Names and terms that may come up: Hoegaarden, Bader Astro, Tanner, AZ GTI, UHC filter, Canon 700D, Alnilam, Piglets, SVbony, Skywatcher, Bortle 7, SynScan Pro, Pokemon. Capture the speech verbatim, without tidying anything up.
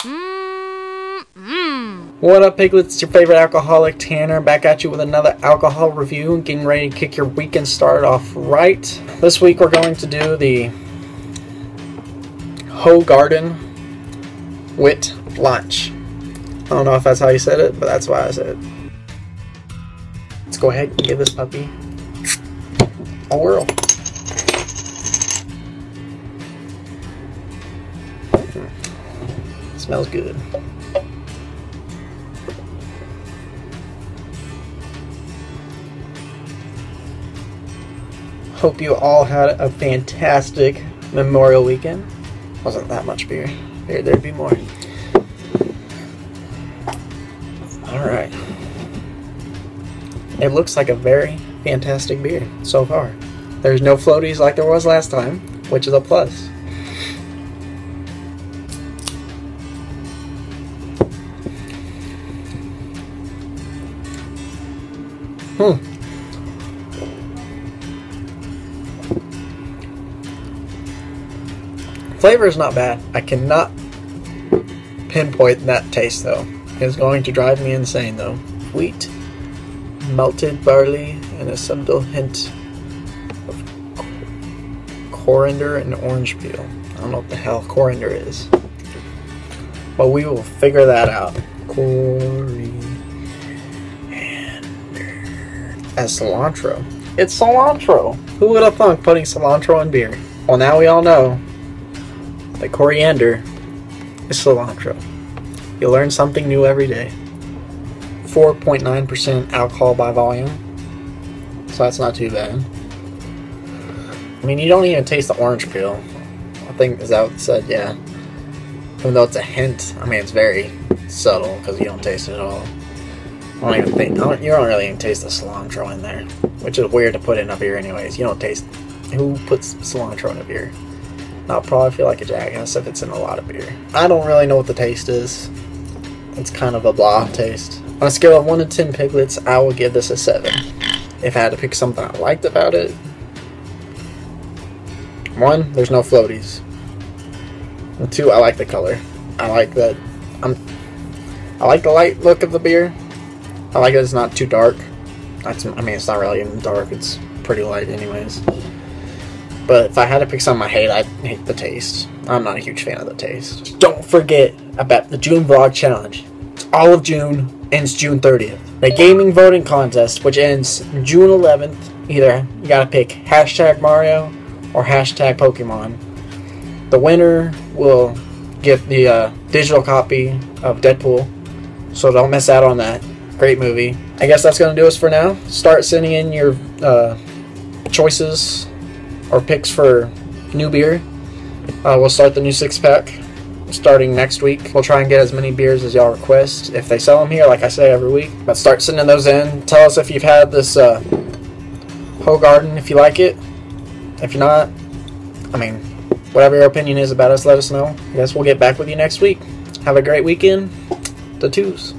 Mm-mm. What up, piglets? It's your favorite alcoholic Tanner back at you with another alcohol review and getting ready to kick your weekend started off right. This week we're going to do the Hoegaarden Wit Lunch. I don't know if that's how you said it, but that's why I said it. Let's go ahead and give this puppy a whirl. Smells good. Hope you all had a fantastic Memorial weekend. Wasn't that much beer. There, there'd be more. All right. It looks like a very fantastic beer so far. There's no floaties like there was last time, which is a plus. Hmm. Flavor is not bad. I cannot pinpoint that taste though. It's going to drive me insane though. Wheat, melted barley, and a subtle hint of coriander and orange peel. I don't know what the hell coriander is, but we will figure that out. Coriander. As cilantro. It's cilantro. Who would have thunk putting cilantro in beer? Well, now we all know that coriander is cilantro. You learn something new every day. four point nine percent alcohol by volume. So that's not too bad. I mean, you don't even taste the orange peel. I think, is that what it said? Yeah. Even though it's a hint. I mean, it's very subtle because you don't taste it at all. I don't even think, I don't, you don't really even taste the cilantro in there, which is weird to put in a beer anyways. You don't taste, who puts cilantro in a beer? I'll probably feel like a jackass if it's in a lot of beer. I don't really know what the taste is. It's kind of a blah taste. On a scale of one to ten piglets, I will give this a seven. If I had to pick something I liked about it, one, there's no floaties. And two, I like the color. I like that, I'm, I like the light look of the beer. I like it, it's not too dark. That's, I mean, it's not really even dark, it's pretty light anyways. But if I had to pick something I hate, I'd hate the taste. I'm not a huge fan of the taste. Don't forget about the June Vlog Challenge. It's all of June, ends June thirtieth. The gaming voting contest, which ends June eleventh, either you gotta pick hashtag Mario or hashtag Pokemon. The winner will get the uh, digital copy of Deadpool, so don't miss out on that. Great movie. I guess that's going to do us for now. Start sending in your uh, choices or picks for new beer. Uh, we'll start the new six-pack starting next week. We'll try and get as many beers as y'all request if they sell them here, like I say every week. But start sending those in. Tell us if you've had this uh, Hoegaarden, if you like it. If you're not, I mean, whatever your opinion is about us, let us know. I guess we'll get back with you next week. Have a great weekend. The twos.